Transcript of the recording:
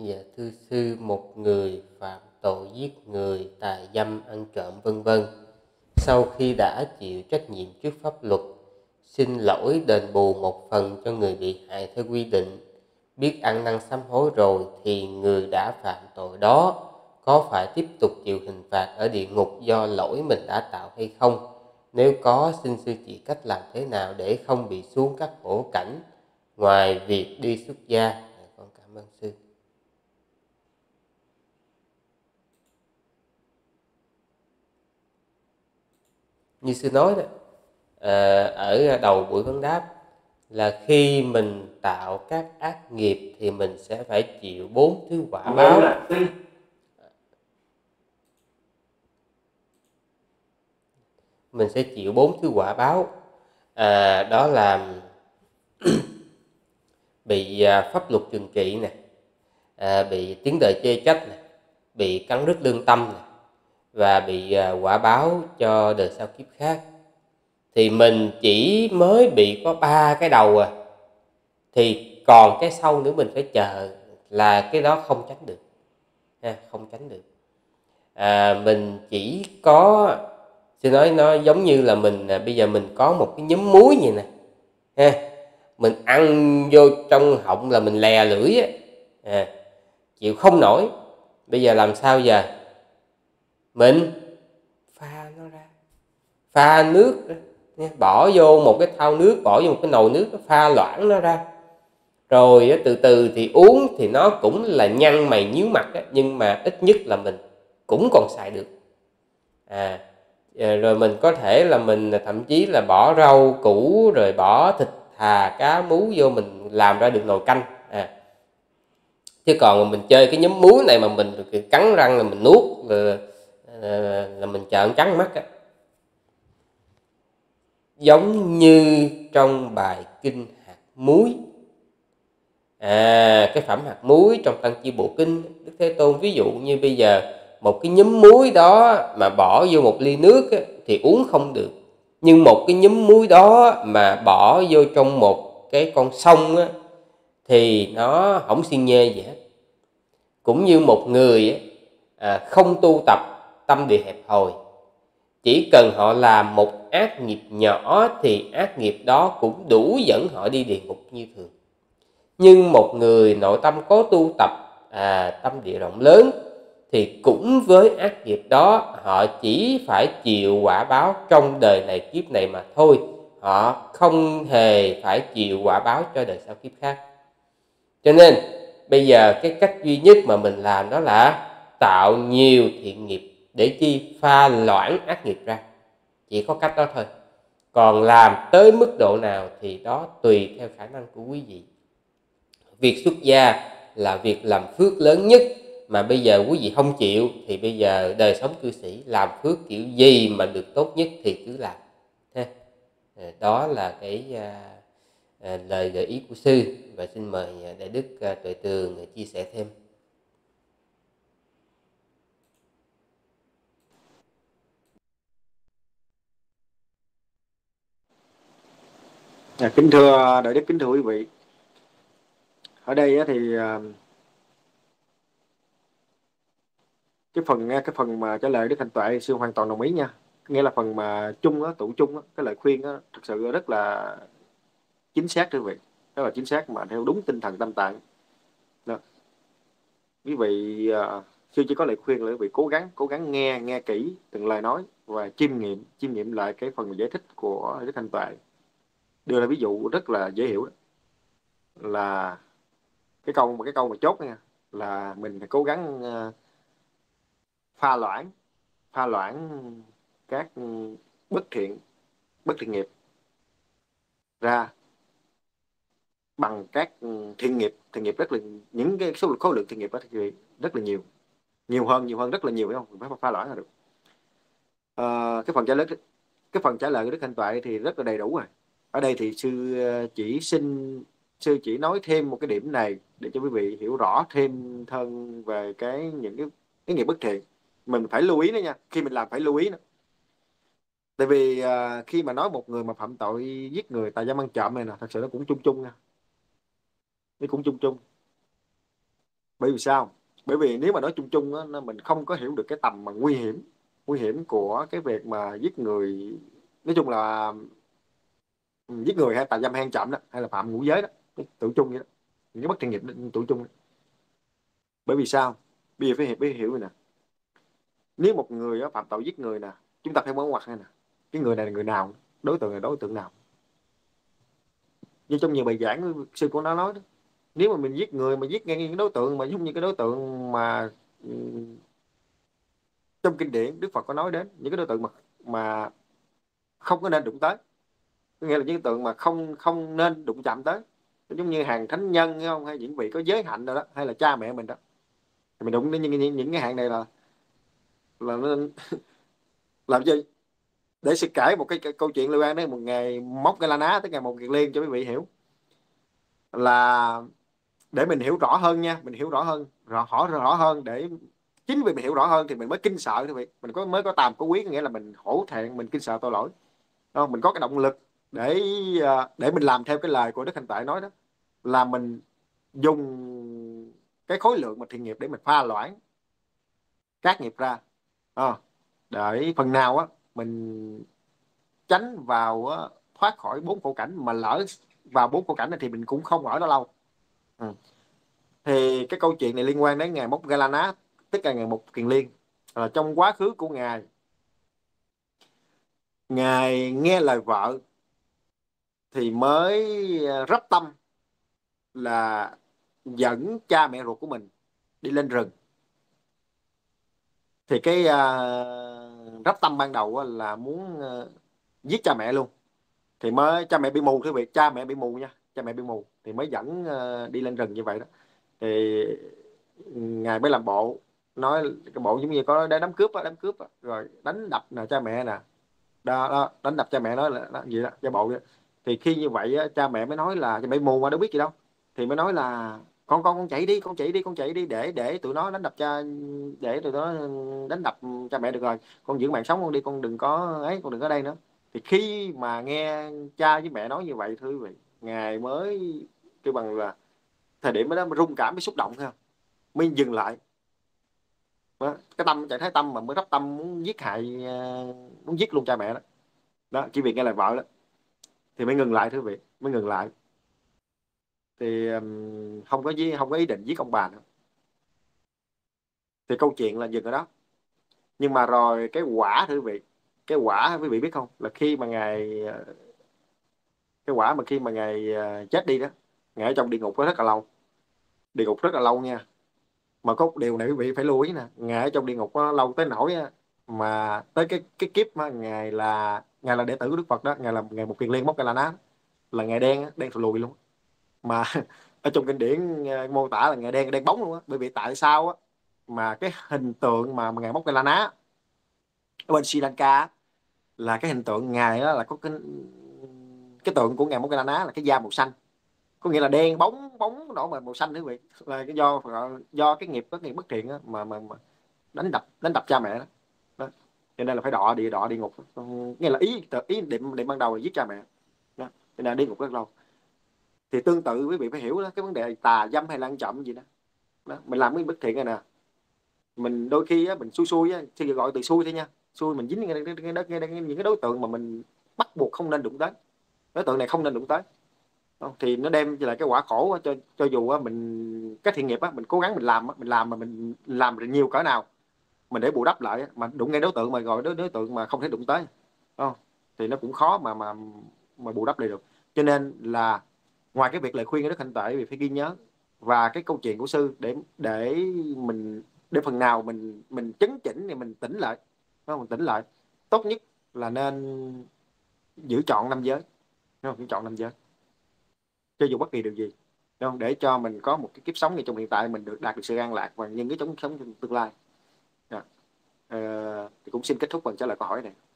Dạ thưa sư, một người phạm tội giết người, tà dâm, ăn trộm vân vân, sau khi đã chịu trách nhiệm trước pháp luật, xin lỗi đền bù một phần cho người bị hại theo quy định, biết ăn năn sám hối rồi, thì người đã phạm tội đó có phải tiếp tục chịu hình phạt ở địa ngục do lỗi mình đã tạo hay không? Nếu có, xin sư chỉ cách làm thế nào để không bị xuống các khổ cảnh ngoài việc đi xuất gia. Con cảm ơn sư. Như sư nói đó, ở đầu buổi vấn đáp là khi mình tạo các ác nghiệp thì mình sẽ phải chịu 4 thứ quả báo. Mình sẽ chịu 4 thứ quả báo, đó là bị pháp luật trừng trị nè, bị tiếng đời chê trách nè, bị cắn rứt lương tâm nè, và bị quả báo cho đời sau kiếp khác. Thì mình chỉ mới bị có 3 cái đầu à, thì còn cái sau nữa mình phải chờ, là cái đó không tránh được, không tránh được. Mình chỉ có, xin nói nó giống như là mình bây giờ mình có một cái nhúm muối vậy nè, mình ăn vô trong họng là mình lè lưỡi, chịu không nổi. Bây giờ làm sao giờ? Mình pha nó ra, pha nước, bỏ vô một cái thau nước, bỏ vô một cái nồi nước, pha loãng nó ra, rồi từ từ thì uống, thì nó cũng là nhăn mày nhíu mặt, nhưng mà ít nhất là mình cũng còn xài được. Rồi mình có thể là mình thậm chí là bỏ rau củ, rồi bỏ thịt thà cá mú vô, mình làm ra được nồi canh. Chứ còn mình chơi cái nhóm muối này mà mình cắn răng là mình nuốt là mình trợn trắng mắt. Giống như trong bài kinh hạt muối, cái phẩm hạt muối trong Tăng Chi Bộ Kinh, Đức Thế Tôn ví dụ như bây giờ một cái nhúm muối đó mà bỏ vô một ly nước thì uống không được, nhưng một cái nhúm muối đó mà bỏ vô trong một cái con sông thì nó không xi nhê gì hết. Cũng như một người không tu tập, tâm địa hẹp hòi, chỉ cần họ làm một ác nghiệp nhỏ thì ác nghiệp đó cũng đủ dẫn họ đi địa ngục như thường. Nhưng một người nội tâm có tu tập, tâm địa rộng lớn, thì cũng với ác nghiệp đó họ chỉ phải chịu quả báo trong đời này kiếp này mà thôi, họ không hề phải chịu quả báo cho đời sau kiếp khác. Cho nên bây giờ cái cách duy nhất mà mình làm đó là tạo nhiều thiện nghiệp, để chi? Pha loãng ác nghiệp ra. Chỉ có cách đó thôi, còn làm tới mức độ nào thì đó tùy theo khả năng của quý vị. Việc xuất gia là việc làm phước lớn nhất, mà bây giờ quý vị không chịu thì bây giờ đời sống cư sĩ làm phước kiểu gì mà được tốt nhất thì cứ làm. Đó là cái lời gợi ý của sư, và xin mời Đại Đức Tuệ Tường chia sẻ thêm. Kính thưa Đại Đức, kính thưa quý vị, ở đây thì cái phần mà trả lời Đức Hạnh Tuệ sư hoàn toàn đồng ý nha, nghĩa là phần mà chung á, tụ chung á, cái lời khuyên á thực sự rất là chính xác thưa quý vị, rất là chính xác mà theo đúng tinh thần Tam Tạng đó. Quý vị sư chỉ có lời khuyên là quý vị cố gắng nghe kỹ từng lời nói và chiêm nghiệm lại cái phần giải thích của Đức Hạnh Tuệ, đưa ra ví dụ rất là dễ hiểu. Là cái câu mà chốt nha, là mình phải cố gắng pha loãng các bất thiện nghiệp ra bằng các thiện nghiệp rất là, những cái số khối lượng thiện nghiệp đó thì rất là nhiều hơn rất là nhiều, phải không? Phải pha loãng là được. Cái phần trả lời của Đức Hạnh Tuệ thì rất là đầy đủ rồi. Ở đây thì sư chỉ nói thêm một cái điểm này để cho quý vị hiểu rõ thêm hơn về những cái nghiệp bất thiện. Mình phải lưu ý nữa nha, khi mình làm phải lưu ý nữa. Tại vì khi mà nói một người mà phạm tội giết người, tà dâm, ăn trộm này nè, thật sự nó cũng chung chung nha. Nó cũng chung chung. Bởi vì sao? Bởi vì nếu mà nói chung chung á, mình không có hiểu được cái tầm mà nguy hiểm của cái việc mà giết người, nói chung là giết người hay tà dâm hay ăn trộm đó, hay là phạm ngũ giới đó, tự chung vậy đó, những cái bất thiện nghiệp tự chung đó. Bởi vì sao? Bây giờ phải hiểu rồi nè. Nếu một người phạm tội giết người nè, chúng ta phải mở ngoặt nè, cái người này là người nào, đối tượng là đối tượng nào. Như trong nhiều bài giảng sư cô nói đó, nếu mà mình giết người mà giết ngay những đối tượng mà giống như cái đối tượng mà trong kinh điển Đức Phật có nói đến, những cái đối tượng mà không có nên đụng tới, có nghĩa là những đối tượng mà không nên đụng chạm tới, giống như hàng thánh nhân không, hay những vị có giới hạnh rồi đó, hay là cha mẹ mình đó, thì mình đụng đến những cái hàng này là nên làm gì để sự kể một cái câu chuyện liên quan đến một ngày móc cái la ná tới ngày một kiệt liên cho quý vị hiểu, là để mình hiểu rõ hơn nha, mình hiểu rõ hơn, rõ hơn để chính vì mình hiểu rõ hơn thì mình mới kinh sợ, mình mới có tàm có quý, nghĩa là mình hổ thẹn, mình kinh sợ tội lỗi, không, mình có cái động lực để mình làm theo cái lời của Đức Hành Tuệ nói đó, là mình dùng cái khối lượng mà thiện nghiệp để mình pha loãng các nghiệp ra, để phần nào á mình tránh vào thoát khỏi bốn khổ cảnh, mà lỡ vào bốn khổ cảnh này thì mình cũng không ở đó lâu. Thì cái câu chuyện này liên quan đến ngài Móc Galana, tức là ngày một kiền liên, là trong quá khứ của ngài nghe lời vợ thì mới rắp tâm là dẫn cha mẹ ruột của mình đi lên rừng. Thì cái rắp tâm ban đầu là muốn giết cha mẹ luôn, thì mới cha mẹ bị mù, thưa quý vị, cha mẹ bị mù nha, cha mẹ bị mù thì mới dẫn đi lên rừng như vậy đó. Thì ngài mới làm bộ, nói cái bộ giống như có đám cướp đó, rồi đánh đập nè cha mẹ nè đó, đánh đập cha mẹ nói là đó, gì đó cha bộ vậy. Thì khi như vậy cha mẹ mới nói là cha mẹ mù mà đâu biết gì đâu, thì mới nói là con chạy đi để tụi nó đánh đập cha, để tụi nó đánh đập cha mẹ được rồi, con giữ mạng sống con đi, con đừng có ấy, con đừng có đây nữa. Thì khi mà nghe cha với mẹ nói như vậy, thưa quý vị, ngài mới kêu bằng là thời điểm đó rung cảm, mới xúc động thôi, mới dừng lại đó, cái tâm trạng thái tâm mà mới rắp tâm muốn giết hại, muốn giết luôn cha mẹ đó đó, chỉ vì nghe lời vợ đó thì mới ngừng lại, thưa quý vị, mới ngừng lại. Thì không có ý định giết ông bà nữa. Thì câu chuyện là dừng ở đó. Nhưng mà rồi cái quả, thưa quý vị, cái quả quý vị biết không, là khi mà ngài, cái quả mà khi mà ngài chết đi đó, ngài ở trong địa ngục có rất là lâu, địa ngục rất là lâu nha. Mà có điều này quý vị phải lưu ý nè, ngài ở trong địa ngục có lâu tới nỗi mà tới cái kiếp mà ngài là đệ tử của Đức Phật đó, ngài là ngài một kiền liên Móc Ca La Ná, là ngài đen thù lùi luôn. Mà ở trong kinh điển mô tả là ngài đen bóng luôn á. Bởi vì tại sao á, mà cái hình tượng mà ngài Móc Ca La Ná ở bên Sri Lanka là cái hình tượng ngài đó, là có cái tượng của ngài Móc Ca La Ná là cái da màu xanh, có nghĩa là đen bóng đỏ màu xanh, thưa quý vị, là do cái nghiệp có nghiệp bất thiện á, mà đánh đập cha mẹ đó. Đó. Cho nên là phải đọa địa ngục, nghĩa là ý định ban đầu là giết cha mẹ đó. Cho nên đi ngục rất lâu. Thì tương tự quý vị phải hiểu đó, cái vấn đề tà dâm hay là ăn trộm gì đó. Đó, mình làm cái bất thiện này nè, mình đôi khi á, mình xui á, thì gọi từ xui thôi nha, xui mình dính ngay những cái đối tượng mà mình bắt buộc không nên đụng tới, đối tượng này không nên đụng tới, thì nó đem lại cái quả khổ cho dù á, mình cái thiện nghiệp á, mình cố gắng mình làm mà mình làm nhiều cỡ nào mình để bù đắp lại, mà đụng ngay đối tượng mà gọi đối tượng mà không thể đụng tới, không thì nó cũng khó mà bù đắp lại được. Cho nên là ngoài cái việc lời khuyên của Đức Hạnh Tuệ vì phải ghi nhớ, và cái câu chuyện của sư để phần nào mình chấn chỉnh, thì mình tỉnh lại, không, mình tỉnh lại tốt nhất là nên giữ trọn năm giới, không, giữ chọn năm giới cho dù bất kỳ điều gì, không, để cho mình có một cái kiếp sống ngay trong hiện tại, mình được đạt được sự an lạc và những cái chống sống trong tương lai. Thì cũng xin kết thúc phần trả lời câu hỏi này.